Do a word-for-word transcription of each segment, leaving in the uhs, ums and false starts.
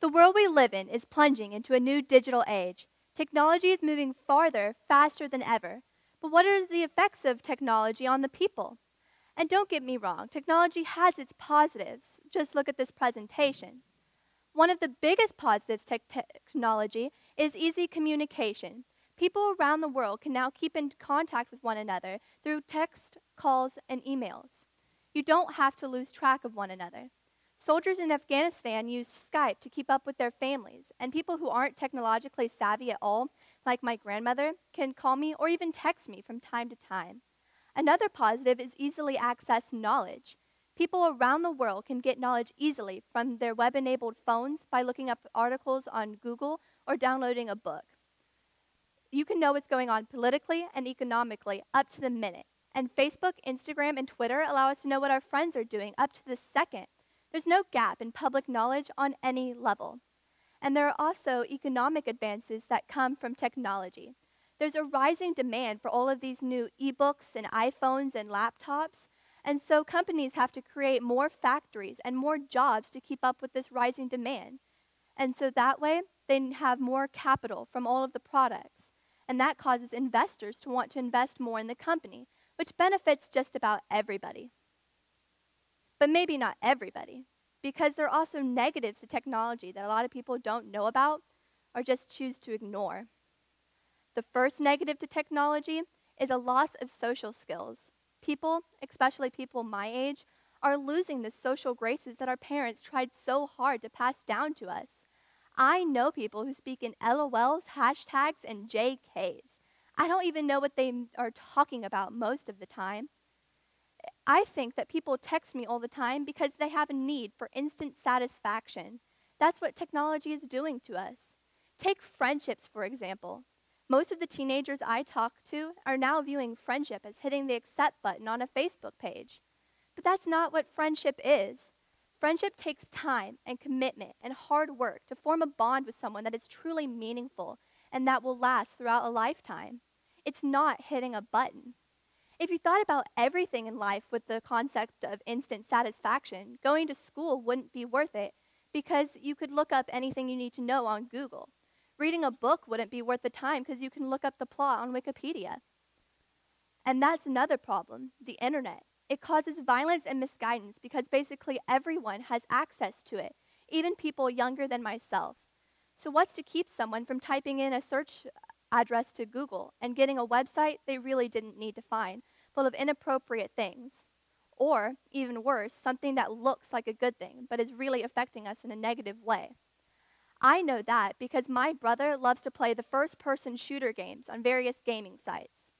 The world we live in is plunging into a new digital age. Technology is moving farther, faster than ever. But what are the effects of technology on the people? And don't get me wrong, technology has its positives. Just look at this presentation. One of the biggest positives to technology is easy communication. People around the world can now keep in contact with one another through text, calls, and emails. You don't have to lose track of one another. Soldiers in Afghanistan used Skype to keep up with their families, and people who aren't technologically savvy at all, like my grandmother, can call me or even text me from time to time. Another positive is easily accessed knowledge. People around the world can get knowledge easily from their web-enabled phones by looking up articles on Google or downloading a book. You can know what's going on politically and economically up to the minute. And Facebook, Instagram, and Twitter allow us to know what our friends are doing up to the second. There's no gap in public knowledge on any level. And there are also economic advances that come from technology. There's a rising demand for all of these new e-books and iPhones and laptops, and so companies have to create more factories and more jobs to keep up with this rising demand. And so that way, they have more capital from all of the products, and that causes investors to want to invest more in the company, which benefits just about everybody. But maybe not everybody, because there are also negatives to technology that a lot of people don't know about or just choose to ignore. The first negative to technology is a loss of social skills. People, especially people my age, are losing the social graces that our parents tried so hard to pass down to us. I know people who speak in LOLs, hashtags, and J Ks. I don't even know what they are talking about most of the time. I think that people text me all the time because they have a need for instant satisfaction. That's what technology is doing to us. Take friendships, for example. Most of the teenagers I talk to are now viewing friendship as hitting the accept button on a Facebook page. But that's not what friendship is. Friendship takes time and commitment and hard work to form a bond with someone that is truly meaningful and that will last throughout a lifetime. It's not hitting a button. If you thought about everything in life with the concept of instant satisfaction, going to school wouldn't be worth it because you could look up anything you need to know on Google. Reading a book wouldn't be worth the time because you can look up the plot on Wikipedia. And that's another problem, the internet. It causes violence and misguidance because basically everyone has access to it, even people younger than myself. So what's to keep someone from typing in a search address to Google and getting a website they really didn't need to find, full of inappropriate things? Or, even worse, something that looks like a good thing but is really affecting us in a negative way. I know that because my brother loves to play the first-person shooter games on various gaming sites.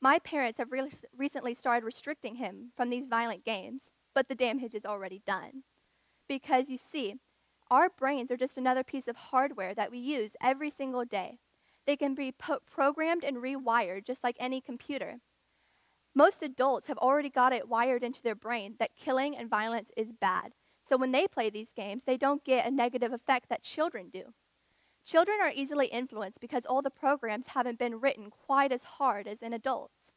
My parents have re recently started restricting him from these violent games, but the damage is already done. Because, you see, our brains are just another piece of hardware that we use every single day. They can be po programmed and rewired just like any computer. Most adults have already got it wired into their brain that killing and violence is bad. So when they play these games, they don't get a negative effect that children do. Children are easily influenced because all the programs haven't been written quite as hard as in adults.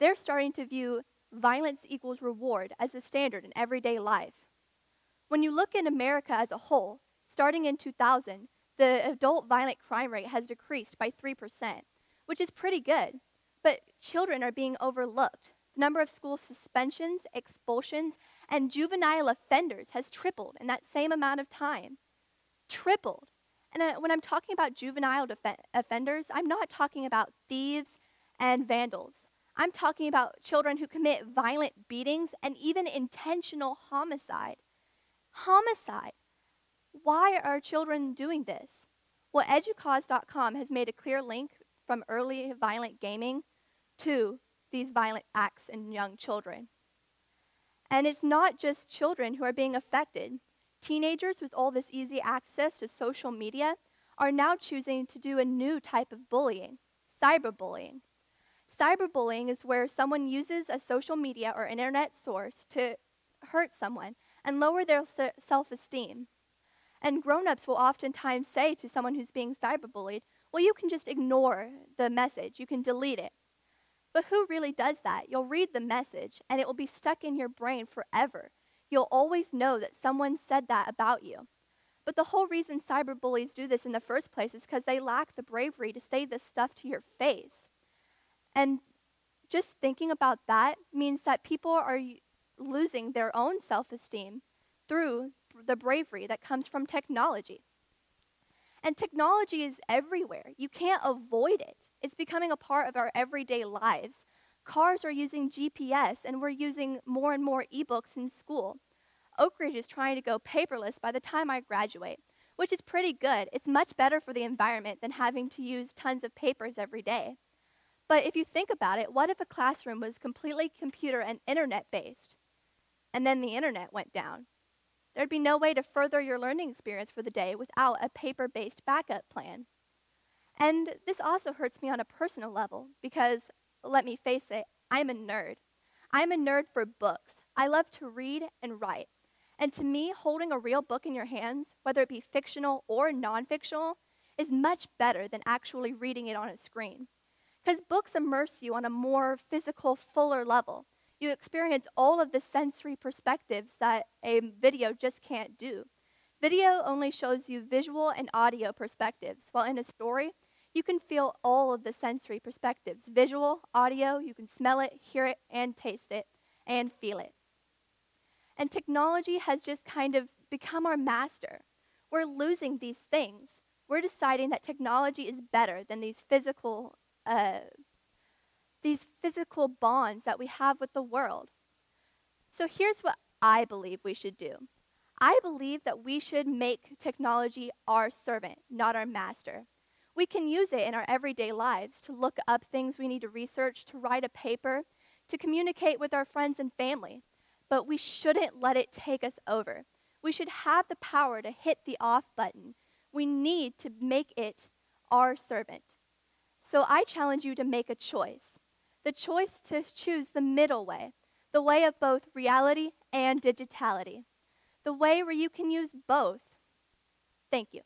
They're starting to view violence equals reward as a standard in everyday life. When you look in America as a whole, starting in two thousand, the adult violent crime rate has decreased by three percent, which is pretty good, but children are being overlooked. The number of school suspensions, expulsions, and juvenile offenders has tripled in that same amount of time. Tripled. And uh, when I'm talking about juvenile offenders, I'm not talking about thieves and vandals. I'm talking about children who commit violent beatings and even intentional homicide. Homicide. Why are children doing this? Well, Educause dot com has made a clear link from early violent gaming to these violent acts in young children. And it's not just children who are being affected. Teenagers, with all this easy access to social media, are now choosing to do a new type of bullying, cyberbullying. Cyberbullying is where someone uses a social media or internet source to hurt someone and lower their self-esteem. And grown-ups will oftentimes say to someone who's being cyberbullied, well, you can just ignore the message, you can delete it. But who really does that? You'll read the message, and it will be stuck in your brain forever. You'll always know that someone said that about you. But the whole reason cyberbullies do this in the first place is because they lack the bravery to say this stuff to your face. And just thinking about that means that people are losing their own self-esteem through the bravery that comes from technology. And technology is everywhere. You can't avoid it. It's becoming a part of our everyday lives. Cars are using G P S, and we're using more and more e-books in school. Oakridge is trying to go paperless by the time I graduate, which is pretty good. It's much better for the environment than having to use tons of papers every day. But if you think about it, what if a classroom was completely computer and internet-based, and then the internet went down? There'd be no way to further your learning experience for the day without a paper-based backup plan. And this also hurts me on a personal level because, let me face it, I'm a nerd. I'm a nerd for books. I love to read and write. And to me, holding a real book in your hands, whether it be fictional or non-fictional, is much better than actually reading it on a screen. Because books immerse you on a more physical, fuller level. You experience all of the sensory perspectives that a video just can't do. Video only shows you visual and audio perspectives, while in a story, you can feel all of the sensory perspectives. Visual, audio, you can smell it, hear it, and taste it, and feel it. And technology has just kind of become our master. We're losing these things. We're deciding that technology is better than these physical, uh, these physical bonds that we have with the world. So here's what I believe we should do. I believe that we should make technology our servant, not our master. We can use it in our everyday lives to look up things we need to research, to write a paper, to communicate with our friends and family. But we shouldn't let it take us over. We should have the power to hit the off button. We need to make it our servant. So I challenge you to make a choice. The choice to choose the middle way, the way of both reality and digitality, the way where you can use both. Thank you.